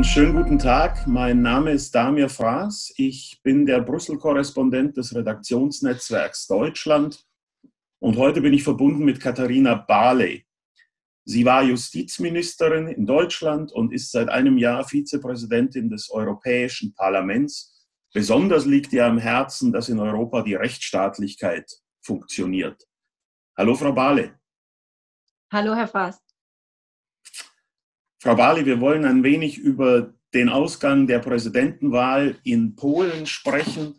Einen schönen guten Tag, mein Name ist Damir Fraas. Ich bin der Brüssel-Korrespondent des Redaktionsnetzwerks Deutschland und heute bin ich verbunden mit Katharina Barley. Sie war Justizministerin in Deutschland und ist seit einem Jahr Vizepräsidentin des Europäischen Parlaments. Besonders liegt ihr am Herzen, dass in Europa die Rechtsstaatlichkeit funktioniert. Hallo, Frau Barley. Hallo, Herr Fraas. Frau Barley, wir wollen ein wenig über den Ausgang der Präsidentenwahl in Polen sprechen.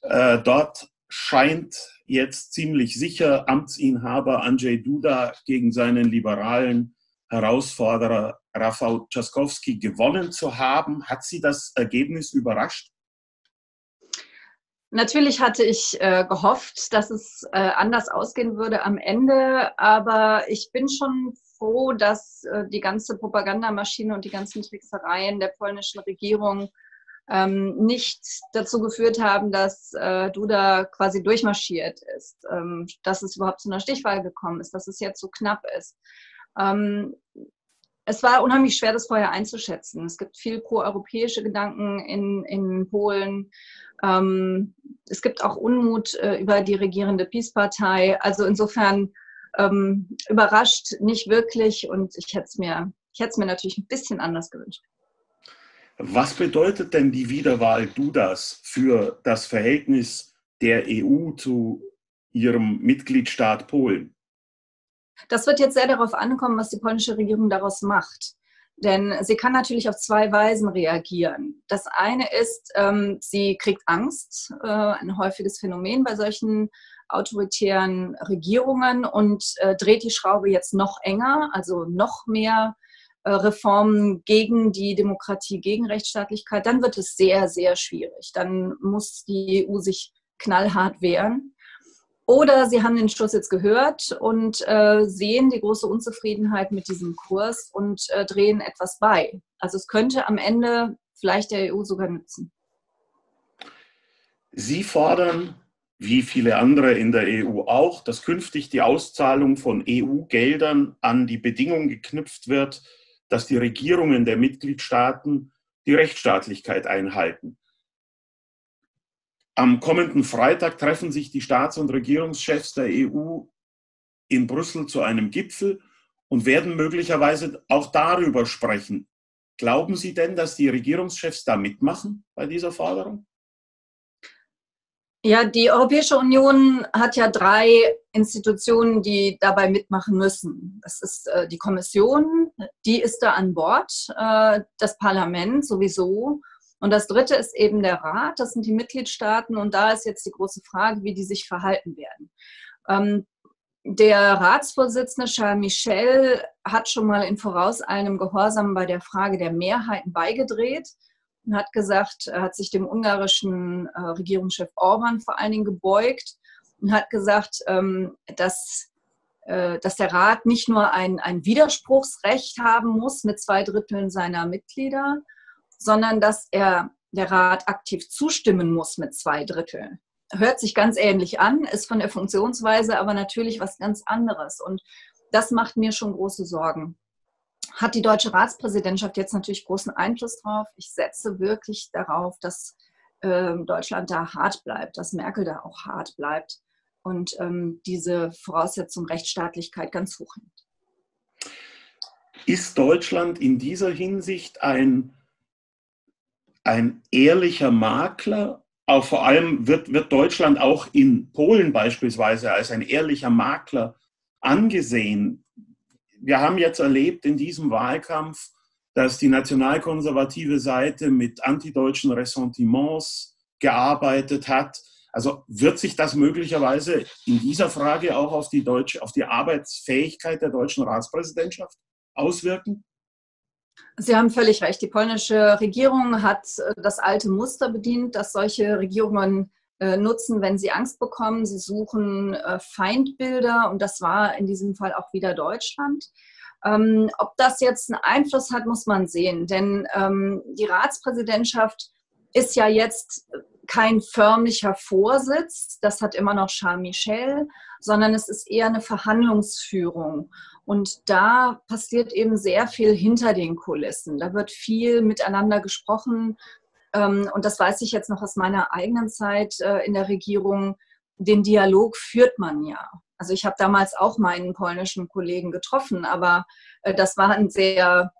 Dort scheint jetzt ziemlich sicher Amtsinhaber Andrzej Duda gegen seinen liberalen Herausforderer Rafał Trzaskowski gewonnen zu haben. Hat Sie das Ergebnis überrascht? Natürlich hatte ich gehofft, dass es anders ausgehen würde am Ende, aber ich bin schon froh, dass die ganze Propagandamaschine und die ganzen Tricksereien der polnischen Regierung nicht dazu geführt haben, dass Duda quasi durchmarschiert ist, dass es überhaupt zu einer Stichwahl gekommen ist, dass es jetzt so knapp ist. Es war unheimlich schwer, das vorher einzuschätzen. Es gibt viel proeuropäische Gedanken in Polen. Es gibt auch Unmut über die regierende PiS-Partei. Also insofern überrascht nicht wirklich und ich hätte es mir natürlich ein bisschen anders gewünscht. Was bedeutet denn die Wiederwahl Dudas für das Verhältnis der EU zu ihrem Mitgliedstaat Polen? Das wird jetzt sehr darauf ankommen, was die polnische Regierung daraus macht. Denn sie kann natürlich auf zwei Weisen reagieren. Das eine ist, sie kriegt Angst, ein häufiges Phänomen bei solchen autoritären Regierungen, und dreht die Schraube jetzt noch enger, also noch mehr Reformen gegen die Demokratie, gegen Rechtsstaatlichkeit. Dann wird es sehr, sehr schwierig. Dann muss die EU sich knallhart wehren. Oder sie haben den Schuss jetzt gehört und sehen die große Unzufriedenheit mit diesem Kurs und drehen etwas bei. Also es könnte am Ende vielleicht der EU sogar nützen. Sie fordern, wie viele andere in der EU auch, dass künftig die Auszahlung von EU-Geldern an die Bedingung geknüpft wird, dass die Regierungen der Mitgliedstaaten die Rechtsstaatlichkeit einhalten. Am kommenden Freitag treffen sich die Staats- und Regierungschefs der EU in Brüssel zu einem Gipfel und werden möglicherweise auch darüber sprechen. Glauben Sie denn, dass die Regierungschefs da mitmachen bei dieser Forderung? Ja, die Europäische Union hat ja drei Institutionen, die dabei mitmachen müssen. Das ist die Kommission, die ist da an Bord, das Parlament sowieso. Und das dritte ist eben der Rat, das sind die Mitgliedstaaten. Und da ist jetzt die große Frage, wie die sich verhalten werden. Der Ratsvorsitzende Charles Michel hat schon mal in vorauseilendem Gehorsam bei der Frage der Mehrheiten beigedreht und hat gesagt, er hat sich dem ungarischen Regierungschef Orbán vor allen Dingen gebeugt und hat gesagt, dass der Rat nicht nur ein Widerspruchsrecht haben muss mit 2/3 seiner Mitglieder, sondern dass der Rat aktiv zustimmen muss mit 2/3. Hört sich ganz ähnlich an, ist von der Funktionsweise aber natürlich was ganz anderes. Und das macht mir schon große Sorgen. Hat die deutsche Ratspräsidentschaft jetzt natürlich großen Einfluss drauf? Ich setze wirklich darauf, dass Deutschland da hart bleibt, dass Merkel da auch hart bleibt und diese Voraussetzung Rechtsstaatlichkeit ganz hoch hält. Ist Deutschland in dieser Hinsicht ein ehrlicher Makler? Auch vor allem wird Deutschland auch in Polen beispielsweise als ein ehrlicher Makler angesehen. Wir haben jetzt erlebt in diesem Wahlkampf, dass die nationalkonservative Seite mit antideutschen Ressentiments gearbeitet hat. Also wird sich das möglicherweise in dieser Frage auch auf die Arbeitsfähigkeit der deutschen Ratspräsidentschaft auswirken? Sie haben völlig recht. Die polnische Regierung hat das alte Muster bedient, dass solche Regierungen nutzen, wenn sie Angst bekommen. Sie suchen Feindbilder und das war in diesem Fall auch wieder Deutschland. Ob das jetzt einen Einfluss hat, muss man sehen, denn die Ratspräsidentschaft ist ja jetzt kein förmlicher Vorsitz, das hat immer noch Charles Michel, sondern es ist eher eine Verhandlungsführung. Und da passiert eben sehr viel hinter den Kulissen. Da wird viel miteinander gesprochen. Und das weiß ich jetzt noch aus meiner eigenen Zeit in der Regierung. Den Dialog führt man ja. Also ich habe damals auch meinen polnischen Kollegen getroffen, aber das war ein sehr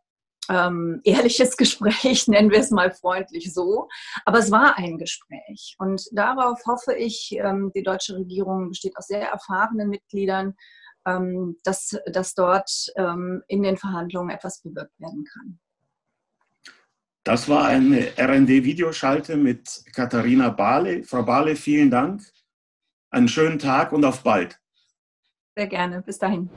ehrliches Gespräch, nennen wir es mal freundlich so. Aber es war ein Gespräch. Und darauf hoffe ich, die deutsche Regierung besteht aus sehr erfahrenen Mitgliedern, dass dort in den Verhandlungen etwas bewirkt werden kann. Das war eine RND-Videoschalte mit Katharina Barley. Frau Barley, vielen Dank. Einen schönen Tag und auf bald. Sehr gerne. Bis dahin.